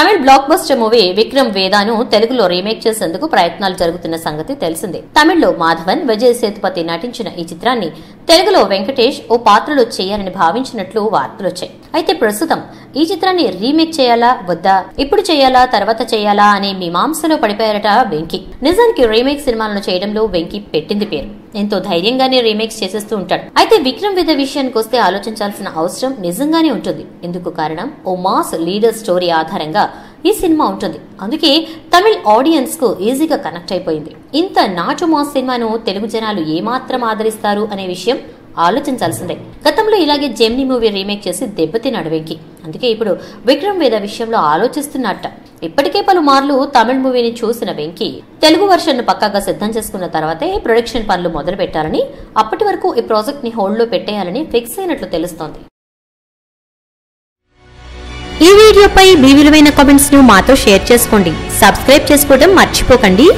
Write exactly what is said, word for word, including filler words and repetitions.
తమిళ blockbuster movie Vikram వేదాను తెలుగులో remake చేసేందుకు ప్రయత్నాలు జరుగుతున్న సంగతి తెలిసిందే. తమిళలో మాధవన్, విజయ్ సేతుపతి నటించిన ఈ చిత్రాన్ని తెలుగులో వెంకటేష్ ఓ పాత్రలో చేయాలని భావించినట్లు వార్తలొచ్చాయి. అయితే ప్రస్తుతం ఈ చిత్రాన్ని రీమేక్ చేయాలా వద్దా, ఇప్పుడు చేయాలా తర్వాత చేయాలా అనే మీమాంసలో పడిపోయారట వెంకీ. నిజానికి రీమేక్ సినిమాలను చేయడంలో వెంకీ పెట్టింది పేరు. ఎంతో ధైర్యంగానే రీమేక్స్ చేసేస్తూ ఉంటాడు. అయితే విక్రమ్ వేద విషయానికి వస్తే ఆలోచించాల్సిన అవసరం నిజంగానే ఉంటుంది. ఎందుకు కారణం, ఓ మాస్ లీడర్ స్టోరీ ఆధారంగా ఈ సినిమా ఉంటుంది. అందుకే తమిళ్ ఆడియన్స్ కు ఈజీగా కనెక్ట్ అయిపోయింది. ఇంత నాటు మాస్ సినిమాను తెలుగు జనాలు ఏమాత్రం ఆదరిస్తారు అనే విషయం ఆలోచించాల్సిందే. గతంలో ఇలాగే జెమిని మూవీ రీమేక్ చేసి దెబ్బతిన్నాడు వెంకీ. అందుకే ఇప్పుడు విక్రమ్ వేద విషయంలో ఆలోచిస్తున్నట్ట. ఇప్పటికే పలుమార్లు తమిళ మూవీని చూసిన వెంకీ తెలుగు వర్షన్ పక్కాగా సిద్ధం చేసుకున్న తర్వాతే ప్రొడక్షన్ పనులు మొదలు పెట్టాలని, అప్పటి వరకు ఈ ప్రాజెక్ట్ ని హోల్డ్ లో పెట్టేయాలని ఫిక్స్ అయినట్లు తెలుస్తోంది. ఈ వీడియోపై మీ విలువైన కామెంట్స్ ను మాతో షేర్ చేసుకోండి. సబ్స్క్రైబ్ చేసుకోవడం మర్చిపోకండి.